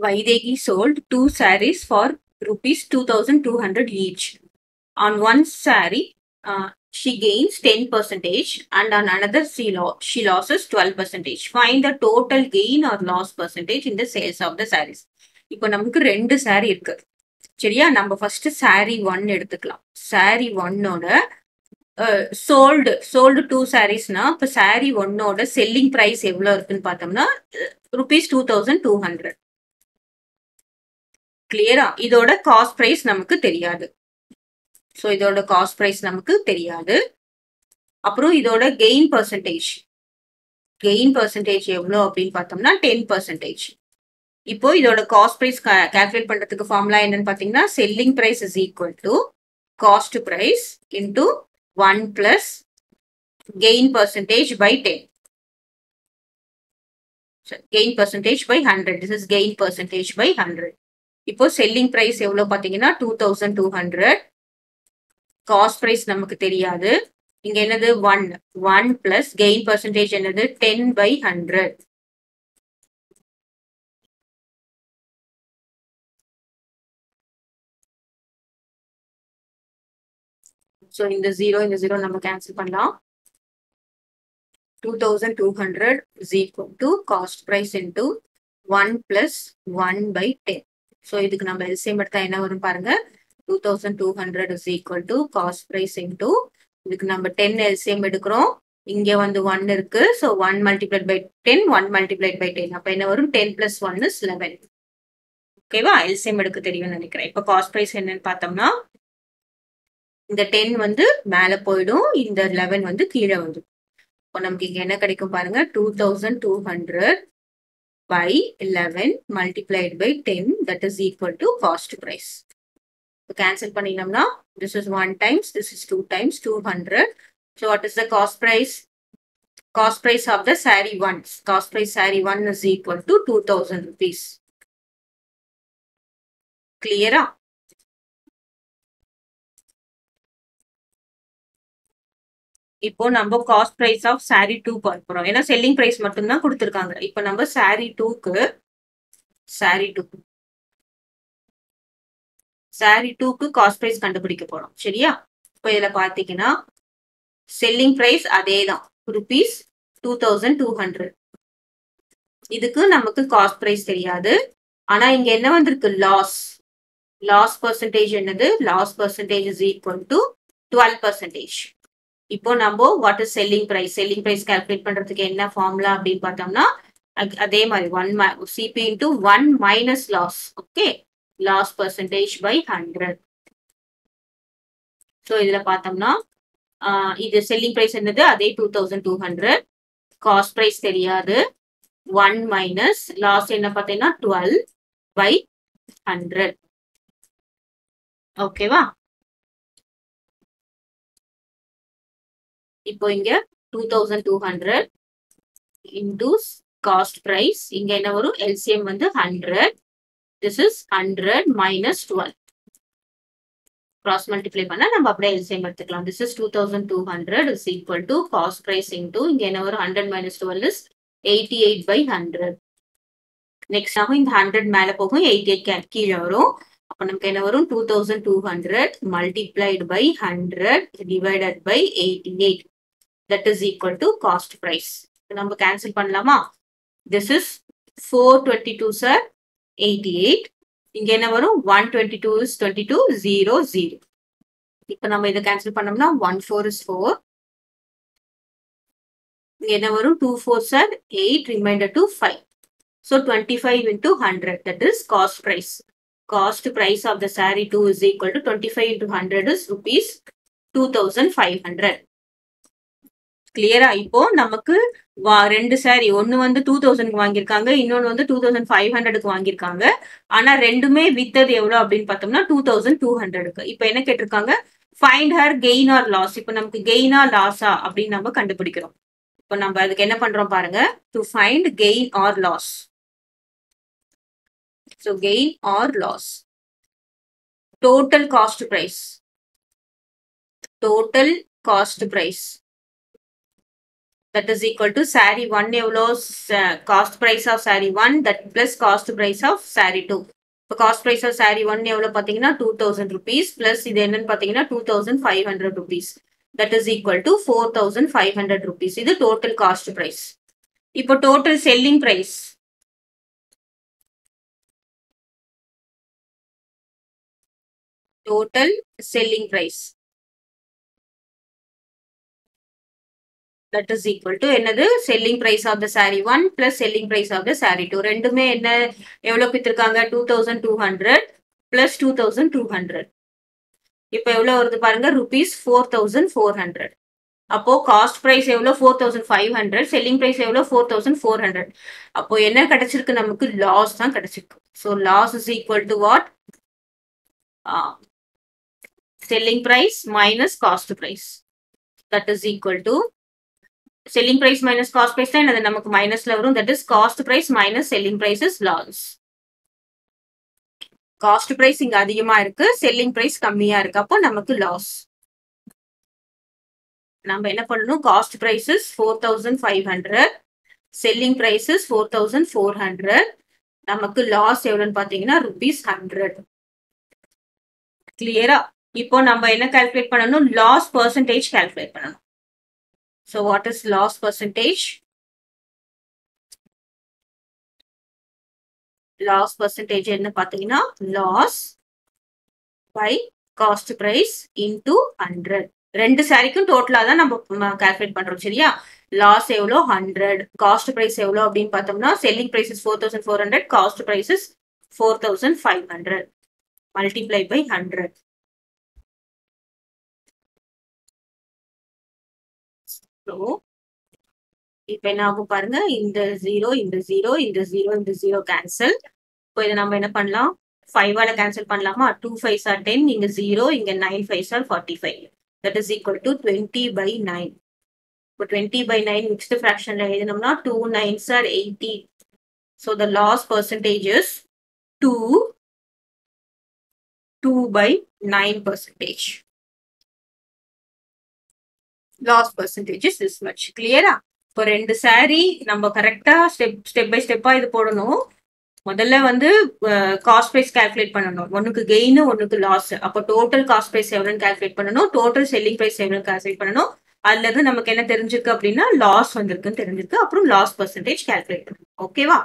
Vaidegi sold two saris for rupees 2,200 each. On one sari, she gains 10% and on another she loses 12%. Find the total gain or loss percentage in the sales of the sarees. Now, we have two sarees. So, first saree 1 eduthukkalam. Saree 1 oda sold two sarees na, appo saree 1 oda selling price evlo irukku nu paathamna rupees 2200. Clear ah? Idoda cost price namakku theriyadu. So, idoda cost price namakku theriyadu. Appro idoda gain percentage. Gain percentage evlo appdi paathamna 10%. இப்போ இதோட cost price calculate பண்றதுக்கு formula என்னன்னு பாத்தீங்கன்னா selling price is equal to cost price into 1 plus gain percentage by 10. So, gain percentage by 100. This is gain percentage by 100. இப்போ selling price எவ்வளவு பாத்தீங்கன்னா 2200. Cost price நமக்கு தெரியாது. இங்க என்னது 1. 1 plus gain percentage என்னது 10 by 100. So, in the zero, number cancel pannalam. 2200 is equal to cost price into 1 plus 1 by 10. So, idhukku number LCM edutha enna varum parunga. 2200 is equal to cost price into idhukku number 10 LCM edukrom. Inge vandu 1 irukku. So, 1 multiplied by 10, 1 multiplied by 10. Appo enna varum 10 plus 1 is 11. Okay va? LCM edukku theriyum nenikiren. Ipo cost price enna nu paathamna இந்த 10 வந்து மேல போய்டும், இந்த 11 வந்து கீழ வந்துடும். அப்ப நமக்கு இங்க என்ன கிடைக்கும் பாருங்க, 2200 by 11 multiplied by 10 that is equal to cost price. So cancel பண்ணினோம்னா this is 1 times, this is 2 times 200. So what is the cost price? Cost price of the saree 1. Cost price saree 1 is equal to 2000 rupees. Clear ah? இப்போ நம்ம cost price of sorry 2 பார்க்க போறோம். ஏன்னா selling price மட்டும் தான் கொடுத்திருக்காங்க. இப்போ நம்ம சாரி 2க்கு காஸ்ட் பிரைஸ் கண்டுபிடிக்க போறோம். சரியா? இப்போ இதல பாத்தீங்கன்னா செல்லிங் பிரைஸ் அதேதான் ரூபீஸ் 2200. இதுக்கு நமக்கு காஸ்ட் பிரைஸ் தெரியாது. ஆனா இங்க என்ன வந்திருக்கு, லாஸ் percentage என்னது, loss percentage is equal to 12%. இப்போ நம்ம what is selling price, selling price calculate பண்றதுக்கு என்ன ஃபார்முலா அப்படினு பார்த்தோம்னா அதே மாதிரி 1 CP into 1 minus loss. Okay, loss percentage by 100. So இதல பார்த்தோம்னா இது செல்லிங் பிரைஸ் என்னது அதே 2200. காஸ்ட் பிரைஸ் தெரியாது. 1 minus loss என்ன பார்த்தீங்கன்னா 12 by 100. ஓகேவா? இப்போ இங்க 2200 into cost price, இங்க என்ன வரும், LCM வந்து 100. This is 100 minus 12. Cross multiply பண்ணா நம்ம அப்படியே LCM எடுத்துக்கலாம். This is 2200 is equal to cost price into இங்க என்ன வரும், 100 minus 12 is 88 by 100. Next ஆகும் இந்த 100 மேல போகும், 88 கீழே வரும். அப்ப நமக்கு என்ன வரும், 2200 multiplied by 100 divided by 88. That is equal to cost price. நம்ம cancel பண்ணலாமா? This is 422 sir 88. இங்க என்ன வரும், 122 is 22 0 0. இப்போ நம்ம இத cancel பண்ணோம்னா 14 is 4. இங்க என்ன வரும், 24 sir 8 remainder to 5. So 25 into 100 that is cost price. Cost price of the saree 2 is equal to 25 into 100 is rupees 2500. Clear? இப்போ நமக்கு ரெண்டு சாரி, ஒன்னு வந்து 2000க்கு வாங்கிருக்காங்க, இன்னொன்னு வந்து 2500க்கு வாங்கிருக்காங்க. ஆனா ரெண்டுமே வித்தது எவ்வளவு அப்படின்னு பார்த்தோம்னா 2200க்கு. இப்போ என்ன கேட்டிருக்காங்க, find her gain or loss. இப்போ நமக்கு கெயினா லாஸா அப்படின்னு நம்ம கண்டுபிடிக்கிறோம். இப்போ நம்ம அதுக்கு என்ன பண்றோம் பாருங்க, to find gain or loss. So gain or loss. Total cost price. Total cost price. that is equal to saree 1 cost price of saree 1 that plus cost price of saree 2. So cost price of saree 1 2,000 rupees plus this is 2,500 rupees. That is equal to 4,500 rupees. This is the total cost price. Now total selling price. Total selling price. That is equal to another selling price of the saree 1 plus selling price of the saree 2. Rendume enna evlo pittirukanga 2200 plus 2200. Ipo evlo varudhu parunga rupees 4400. Appo cost price evlo 4500, selling price evlo 4400. Appo enna kadachirukku namakku loss dhaan kadachirukku. So loss is equal to what? Selling price minus cost price. That is equal to selling price minus cost price and then namak minus la varum, that is cost price minus selling price is loss. Cost price inga adhigama irukku, selling price kammiya irukku, appo namakku loss. Nam enna pannanum, cost price is 4500, selling price is 4400, namakku loss evlo nu pathina rupees 100. Clear ah? Ipo nam enna calculate pannanum, loss percentage calculate pannanum. So what is loss percentage? Loss percentage enna pathina, loss by cost price into 100. Rendu sarikkum total ah nam calculate pandrom seriya. Loss evlo 100, cost price evlo appdin pathomna, selling price is 4400, cost price is 4500, multiplied by 100. So, now in the 0, in the 0, in the 0, in the 0 cancel. So, we cancel 5 cancel 2 5s are 10, in the 0, in the 9 5s are 45. That is equal to 20 by 9. So, 20 by 9 mixed fraction, 2 9s are 80. So, the loss percentage is 2 by 9%. Loss percentage is this much. Clear ah? For end saree, number correct step by step ah idu podano. Modalla vandu cost price calculate pannano. Onukku gain, onukku loss. Appo total cost price evlan calculate pannano, total selling price evlan calculate pannano. Alladhu namakku enna therinjirukku appadina loss vandirukku therinjirukku. Appo loss percentage calculate pannano. Okay va?